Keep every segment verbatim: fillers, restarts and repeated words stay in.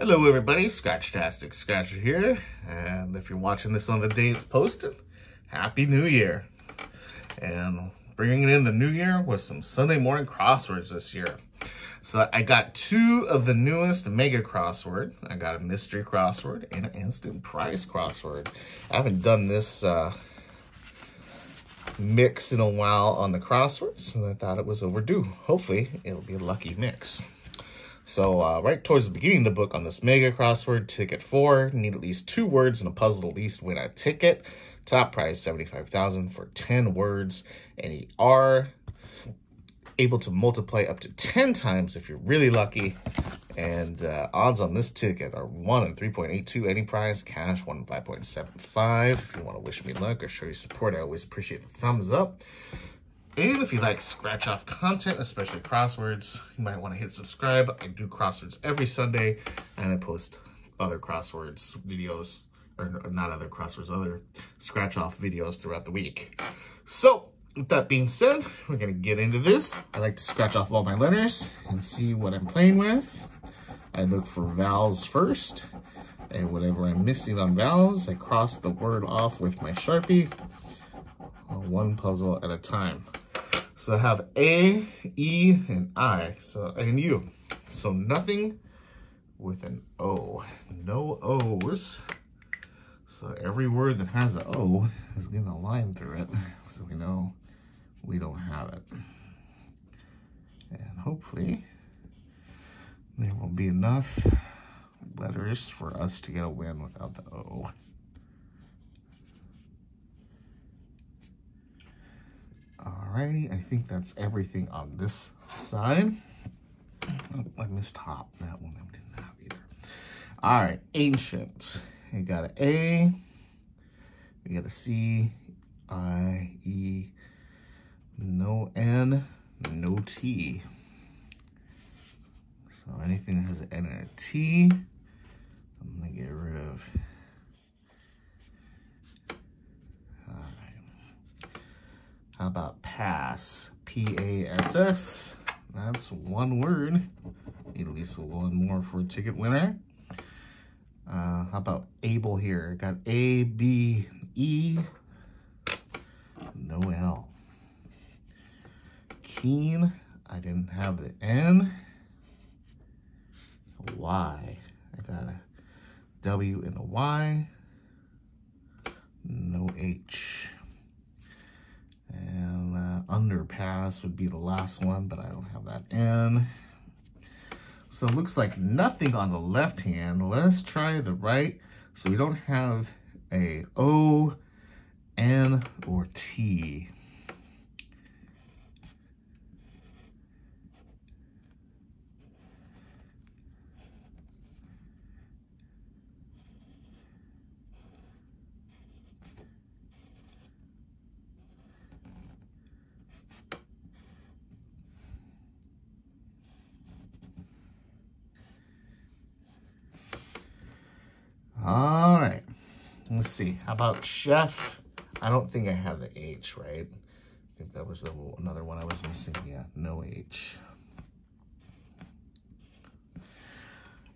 Hello everybody, Scratchtastic Scratcher here, and if you're watching this on the day it's posted, Happy New Year! And bringing in the new year with some Sunday morning crosswords this year. So I got two of the newest Mega crossword. I got a mystery crossword and an instant prize crossword. I haven't done this uh, mix in a while on the crosswords, and I thought it was overdue. Hopefully it'll be a lucky mix. So uh, right towards the beginning of the book on this Mega crossword, ticket four, need at least two words in a puzzle to at least win a ticket. Top prize seventy-five thousand dollars for ten words, and you are able to multiply up to ten times if you're really lucky. And uh, odds on this ticket are one in three point eight two, any prize, cash one in five point seven five. If you want to wish me luck or show your support, I always appreciate the thumbs up. And if you like scratch off content, especially crosswords, you might want to hit subscribe. I do crosswords every Sunday, and I post other crosswords videos, or not other crosswords, other scratch off videos throughout the week. So with that being said, we're going to get into this. I like to scratch off all my letters and see what I'm playing with. I look for vowels first, and whatever I'm missing on vowels, I cross the word off with my Sharpie, one puzzle at a time. So I have A, E, and I, so and U. So nothing with an O. No O's. So every word that has an O is getting a line through it, so we know we don't have it. And hopefully there will be enough letters for us to get a win without the O. Alrighty, I think that's everything on this side. Oh, I mistop that one. I didn't have either. All right, ancient. You got an A. We got a C, I, E. No N, no T. So anything that has an N and a T, I'm gonna get rid of. How about pass? P A S S. That's one word. Need at least one more for a ticket winner. Uh, how about able here? Got A, B, E. No L. Keen. I didn't have the N. Y. I got a W and a Y. No H. And uh, underpass would be the last one, but I don't have that N. So it looks like nothing on the left hand. Let's try the right. So we don't have a O, N, or T. All right, let's see. How about chef? I don't think I have the H, right? I think that was the, another one I was missing. Yeah, no H.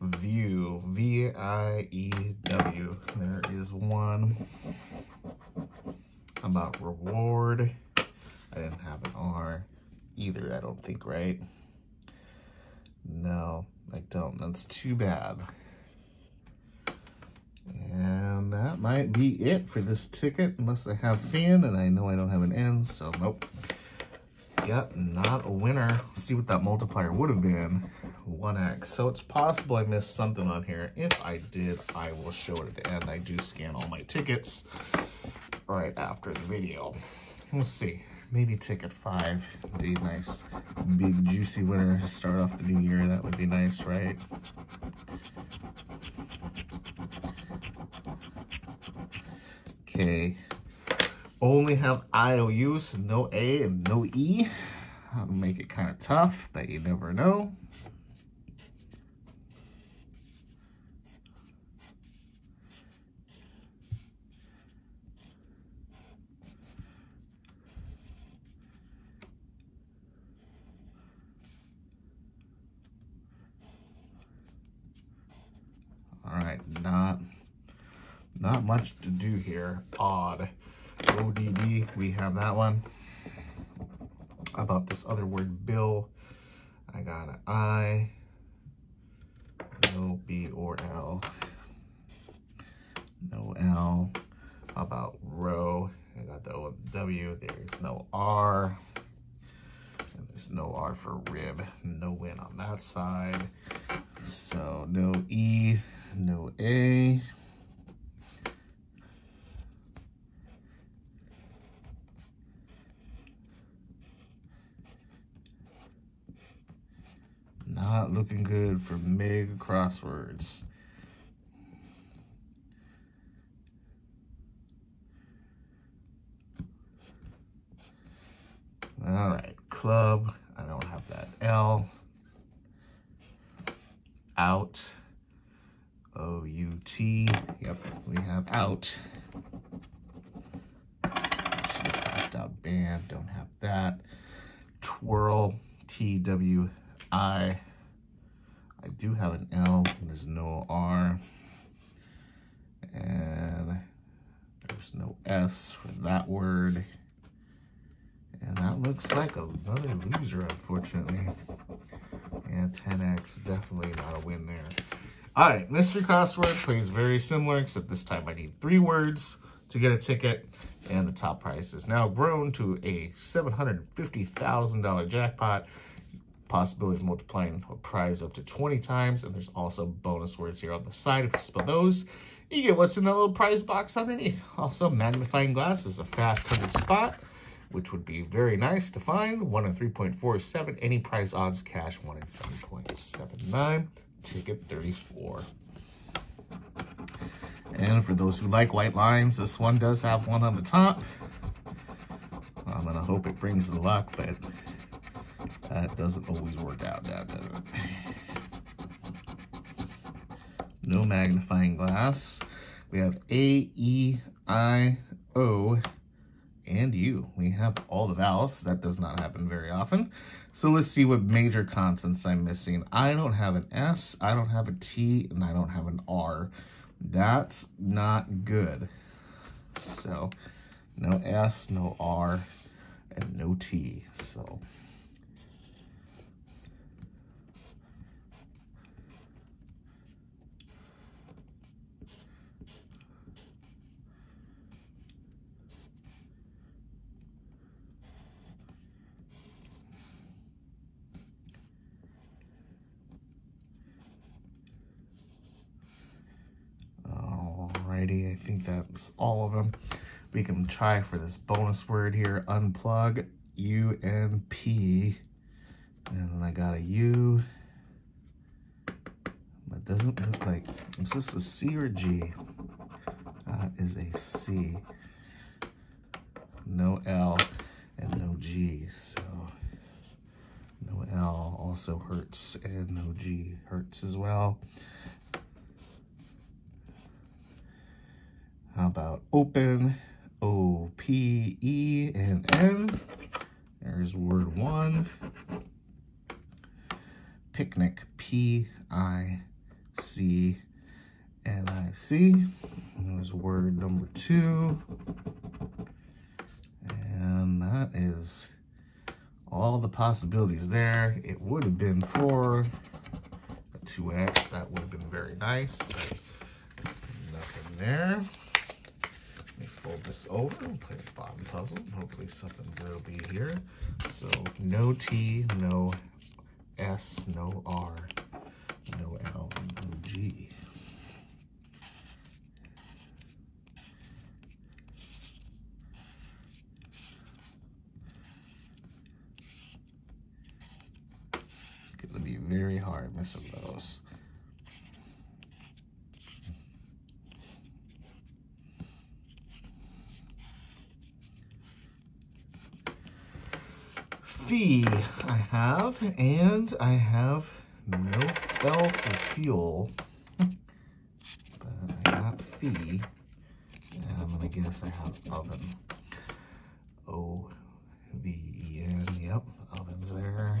View, V I E W. There is one. How about reward? I didn't have an R either, I don't think, right? No, I don't. That's too bad. And that might be it for this ticket, unless I have fan, and I know I don't have an N, so nope. Yep, not a winner. Let's see what that multiplier would have been. one X. So it's possible I missed something on here. If I did, I will show it at the end. I do scan all my tickets right after the video. Let's see. Maybe ticket five would be a nice, big, juicy winner to start off the new year. That would be nice, right? Okay, only have I O Us, so no A and no E. That'll make it kind of tough, but you never know. not much to do here. Odd. O D D, we have that one. About this other word, bill. I got an I, no B or L, no L. About row, I got the O and the W. There's no R, and there's no R for rib. No win on that side. So no E, no A. Not looking good for mega crosswords. All right, club. I don't have that L. Out. O U T. Yep, we have out. Crossed out band. Don't have that. Twirl. T W I. I do have an L, and there's no R, and there's no S for that word, and that looks like another loser, unfortunately. Yeah, ten X, definitely not a win there. All right, mystery crossword plays very similar, except this time I need three words to get a ticket, and the top prize is now grown to a seven hundred fifty thousand dollar jackpot. Possibility of multiplying a prize up to twenty times, and there's also bonus words here on the side. If you spell those, you get what's in the little prize box underneath. Also, magnifying glass is a fast one hundred spot, which would be very nice to find. One in three point four seven, any prize odds, cash one in seven point seven nine, ticket thirty-four. And for those who like white lines, this one does have one on the top. I'm gonna hope it brings the luck, but that doesn't always work out, that doesn't. No magnifying glass. We have A, E, I, O, and U. We have all the vowels. That does not happen very often. So let's see what major consonants I'm missing. I don't have an S, I don't have a T, and I don't have an R. That's not good. So no S, no R, and no T. So I think that's all of them. We can try for this bonus word here. Unplug, U and P, and I got a U. That doesn't look like. Is this a C or G? That is a C. No L and no G. So no L also hurts, and no G hurts as well. How about open, O, P, E, and N? There's word one. Picnic, P, I, C, N, I, C. And there's word number two. And that is all the possibilities there. It would have been for a two X. That would have been very nice, but nothing there. Fold this over and play the bottom puzzle. Hopefully something will be here. So no T, no S, no R, no L, and no G. It's gonna be very hard missing those. Fee I have, and I have no L for fuel, but I got fee, and I'm gonna guess I have oven. O V E N, yep, oven's there,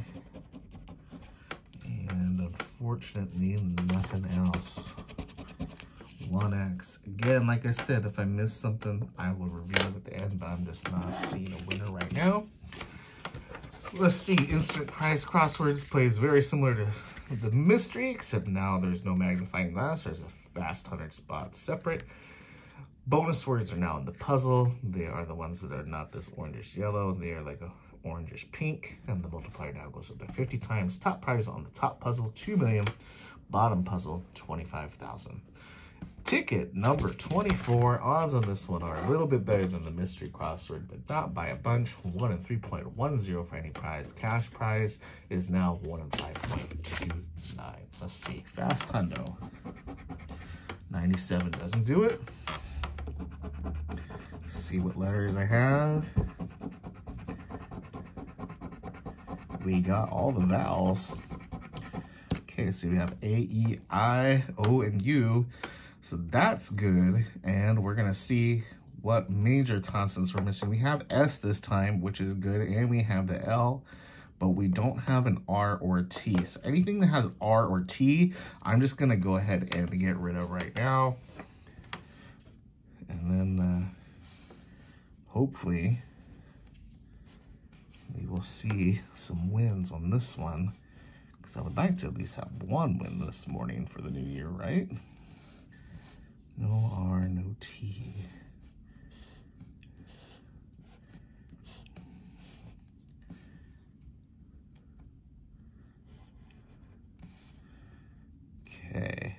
and unfortunately nothing else. one X again. And like I said, if I miss something, I will reveal at the end, but I'm just not seeing a winner right now. Let's see, Instant Prize Crosswords plays very similar to the mystery, except now there's no magnifying glass. There's a fast one hundred spots separate. Bonus words are now in the puzzle. They are the ones that are not this orangish yellow. They are like a orangish pink. And the multiplier now goes up to fifty times. Top prize on the top puzzle, two million. Bottom puzzle, twenty-five thousand. Ticket number twenty-four. Odds on this one are a little bit better than the mystery crossword, but not by a bunch. one in three point one zero for any prize. Cash prize is now one in five point two nine. Let's see. Fast Hundo. ninety-seven doesn't do it. Let's see what letters I have. We got all the vowels. Okay, so we have A, E, I, O, and U. So that's good, and we're gonna see what major constants we're missing. We have S this time, which is good, and we have the L, but we don't have an R or a T. So anything that has R or T, I'm just gonna go ahead and get rid of right now. And then uh, hopefully we will see some wins on this one, because I would like to at least have one win this morning for the new year, right? No R, no T. Okay.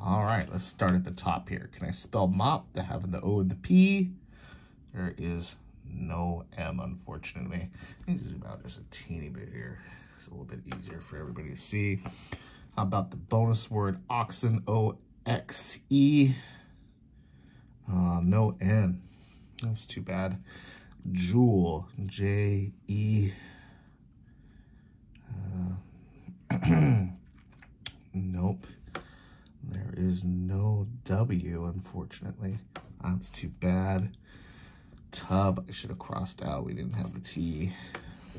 All right, let's start at the top here. Can I spell mop? They have the O and the P. There is no M, unfortunately. I need to zoom out just a teeny bit here. It's a little bit easier for everybody to see. How about the bonus word oxen, O X E? Uh, no N. That's too bad. Jewel, J E. Uh, nope. There is no W, unfortunately. That's too bad. Tub, I should have crossed out. We didn't have the T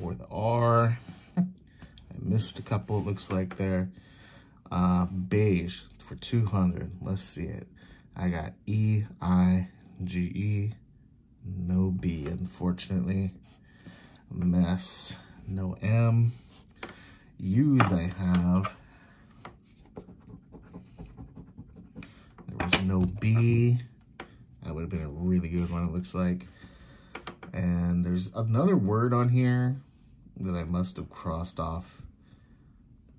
or the R. I missed a couple, it looks like, there. Uh, beige for two hundred. Let's see it. I got E, I, G, E. No B, unfortunately. Mess. No M. U's I have. There was no B. That would have been a really good one, it looks like. And there's another word on here that I must have crossed off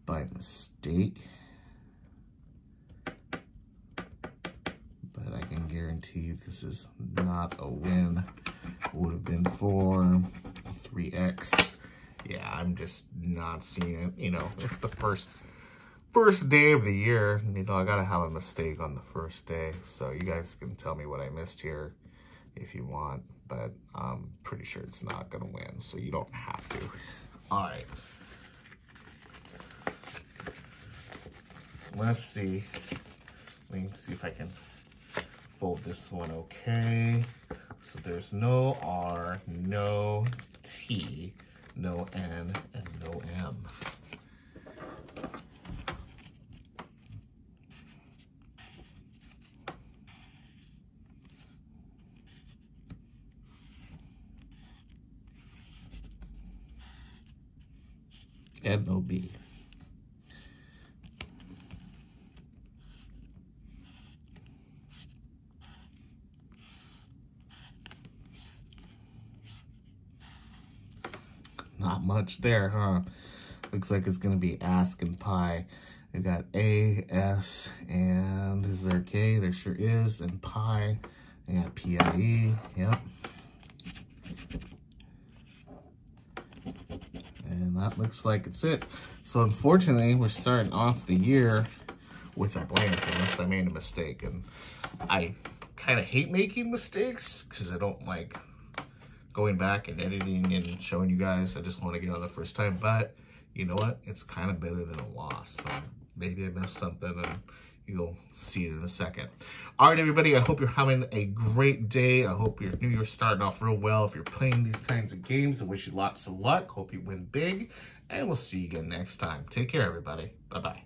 by mistake. Guarantee this is not a win. Would have been for three X. Yeah, I'm just not seeing it. You know, it's the first first day of the year. You know, I gotta have a mistake on the first day. So you guys can tell me what I missed here if you want, but I'm pretty sure it's not gonna win, so you don't have to. All right. Let's see. Let me see if I can fold this one okay. So there's no R, no T, no N, and no M. And no B. Not much there, huh? Looks like it's gonna be ask and pie. We've got A, S, and is there a K? There sure is, and pie. We got P I E, yep. And that looks like it's it. So unfortunately, we're starting off the year with a blank, unless I made a mistake. And I kind of hate making mistakes, because I don't like going back and editing and showing you guys. I just want to get on the first time, but you know what? It's kind of better than a loss. So maybe I missed something and you'll see it in a second. All right, everybody, I hope you're having a great day. I hope your new year's starting off real well. If you're playing these kinds of games, I wish you lots of luck. Hope you win big, and we'll see you again next time. Take care, everybody. Bye-bye.